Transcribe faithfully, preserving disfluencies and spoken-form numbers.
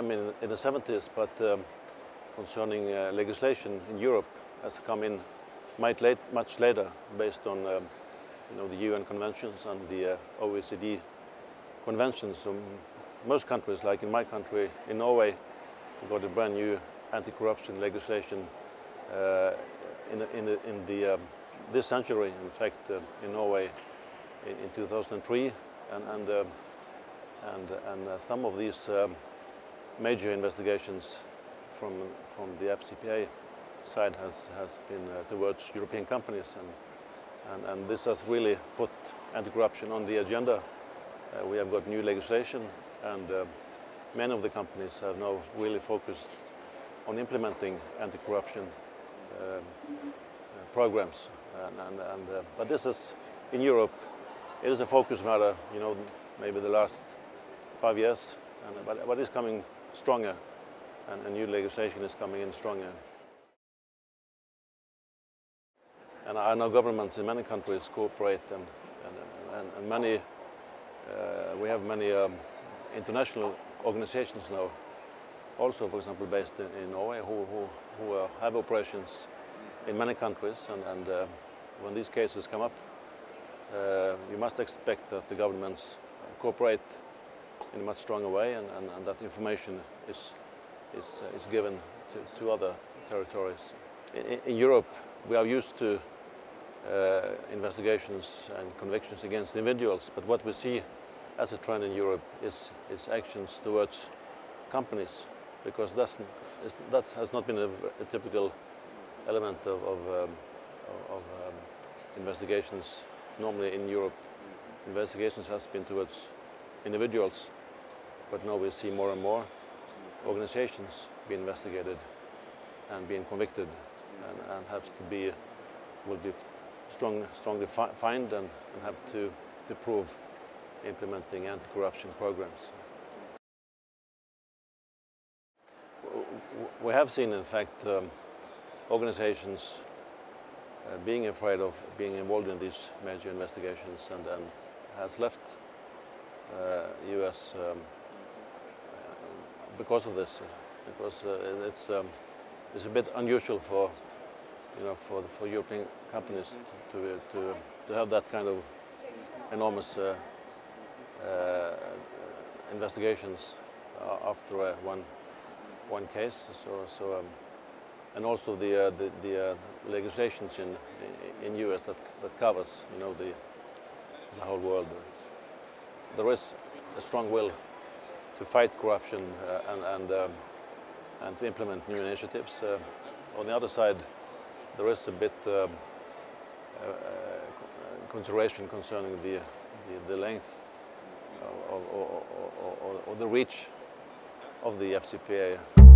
came in, in the seventies, but um, concerning uh, legislation in Europe has come in much, late, much later, based on um, you know, the U N conventions and the uh, O E C D conventions. So most countries, like in my country, in Norway, we got a brand new anti-corruption legislation uh, in the, in the, in the um, this century. In fact, uh, in Norway, in, in two thousand three, and and. Uh, And, and uh, some of these um, major investigations from, from the F C P A side has, has been uh, towards European companies. And, and, and this has really put anti-corruption on the agenda. Uh, we have got new legislation, and uh, many of the companies have now really focused on implementing anti-corruption uh, uh, programs. And, and, and, uh, but this is, in Europe, it is a focus matter, you know, maybe the last five years, and, but, but it's coming stronger, and, and new legislation is coming in stronger. And I know governments in many countries cooperate, and, and, and, and many, uh, we have many um, international organizations now, also, for example, based in, in Norway, who, who, who uh, have operations in many countries, and, and uh, when these cases come up, uh, you must expect that the governments cooperate in a much stronger way, and, and, and that information is, is, uh, is given to, to other territories. In, in Europe, we are used to uh, investigations and convictions against individuals, but what we see as a trend in Europe is, is actions towards companies, because that's, that has not been a, a typical element of, of, um, of um, investigations. Normally in Europe, investigations has been towards individuals, but now we see more and more organizations being investigated and being convicted, and, and have to be, will be strong, strongly fi fined and, and have to, to prove implementing anti-corruption programs. We have seen, in fact, um, organizations uh, being afraid of being involved in these major investigations, and then has left uh, U S um, because of this, because uh, it's um, it's a bit unusual for you know for for European companies to to to have that kind of enormous uh, uh, investigations after uh, one one case. So so um, and also the uh, the, the uh, legislations in in U S that that covers you know the. the whole world. There is a strong will to fight corruption uh, and, and, um, and to implement new initiatives. Uh, on the other side, there is a bit um, uh, uh, consideration concerning the, the, the length or, or, or, or, or the reach of the F C P A.